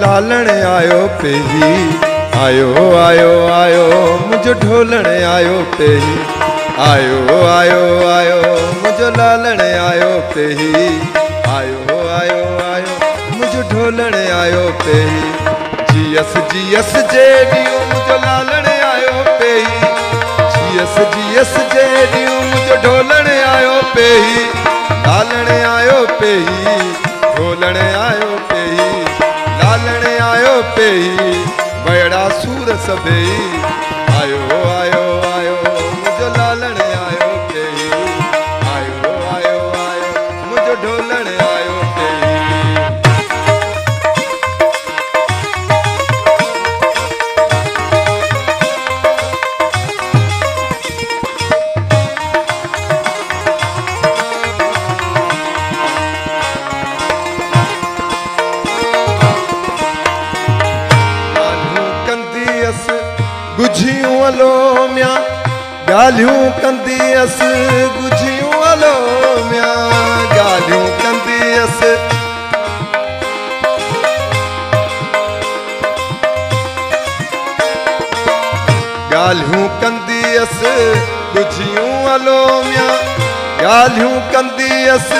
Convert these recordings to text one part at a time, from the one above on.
लालण आयो पेही, आयो आयो आयो मुझो ढोलण आयो पेही, आयो आयो आयो मुझो लालण आयो पेही, आयो आयो आयो मुझो ढोलण आयो पेही। जीअस जे ॾींहुं मुझो लालण आयो पेही, जीअस जे ॾींहुं मुझो ढोलण आयो पेही, लालण आयो पेही, ढोलण आयो पेही, लालण आयो पेही, बड़ा सूर सभेई, आयो आयो आयो मुझो लालण आयो पेही, आयो आयो आयो मुझो ढोलण आयो पेही। गुझियों अलोम्या गालियों कंदियस, गुझियों अलोम्या गालियों कंदियस, गालियों कंदियस, गुझियों अलोम्या गालियों कंदियस,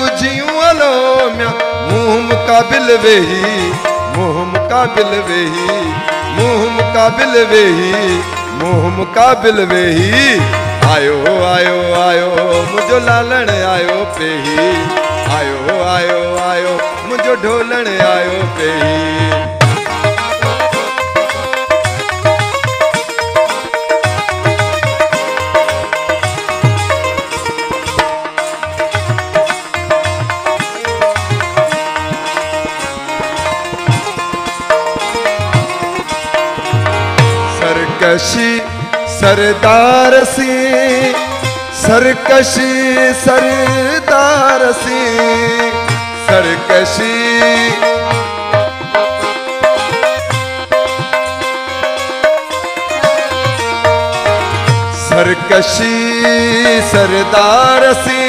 गुझियों अलोम्या मुंह मुकाबिल वेही, मुंह मुकाबिल वेही, मुंह मुकाबिल वेही, मुंह मुकाबिल वेही, आयो आयो आयो मुझो लालण आयो पेही, आयो आयो आयो मुझो ढोलण आयो पेही। सरकशी सरदार सी, सरकशी सरदार सी, सरकशी सरकशी सरदार सी,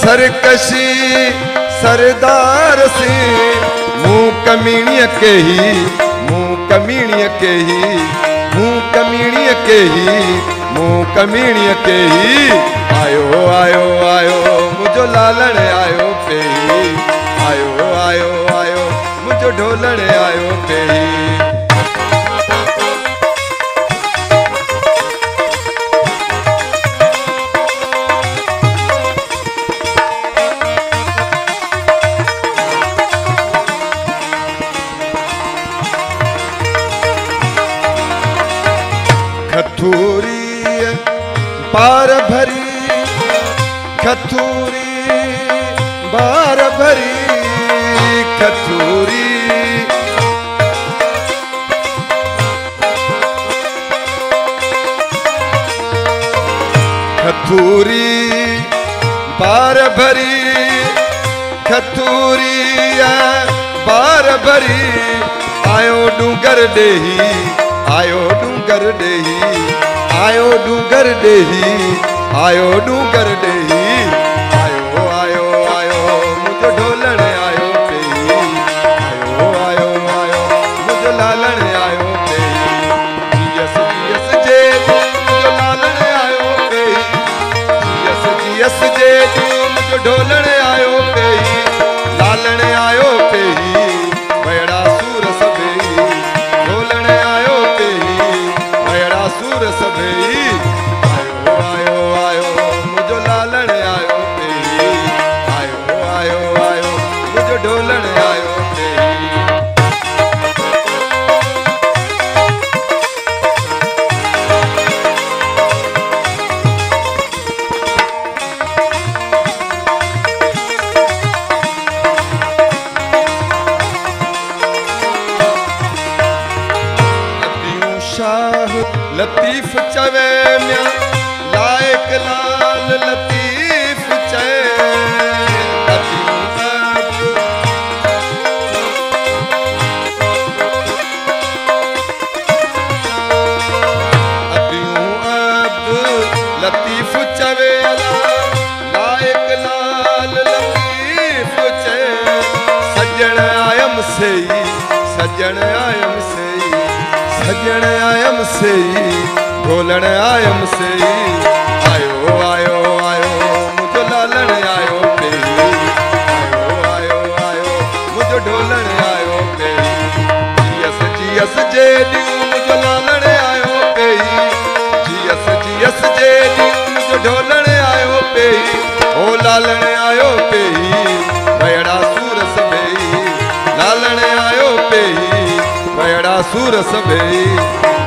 सरकशी सरदार सी, मुँह कमीणिया के ही, मुँह कमीणिया के ही, मुँह कमीणिया के ही, मुँह कमीणिया के ही, आयो आयो आयो मुझो लालण आयो पेही, आयो आयो आयो मुझो ढोलण आयो पेही। खथूरी बार भरी, खथूरी बार भरी, खथूरी खथूरी बार भरी, खथूरी बार भरी, आयो डूंगर देही, आयो डूंगर देही, आयो डूंगर देही, आयो डूंगर देही, आयो आयो आयो मुझो ढोलण आयो पेही, आयो आयो आयो मुझो लालण आयो पेही। जीअस जे ॾींहुं मुझो लालण आयो पेही, जीअस जे ॾींहुं मुझो ढोलण आयो पेही, लालण आयो पेही, बड़ा सूर सभेई, ढोलण आयो सूर सभेई, आयो आयो आयो मुझो लालण आयो पेही, आयो आयो आयो मुझो ढोलण आयो पेही। लतीफ चवे म्या लायक लाल, लतीफ चवे अतियूं अब, लतीफ चवे लायक लाल, लतीफ चवे सजण आयम सजण आयम से ढोलण आयम से आयो आयो आयो मुझो लालण आयो पे आयो आयो आयो मुझो ढोलण आयो पे जीअस जे ॾींहुं मुझो लालण आयो पे जीअस जे ॾींहुं मुझो ढोलण आयो पे ओ लालण आयो पे भयड़ा सूरस पे लालण आयो पे भयड़ा सूरस पे।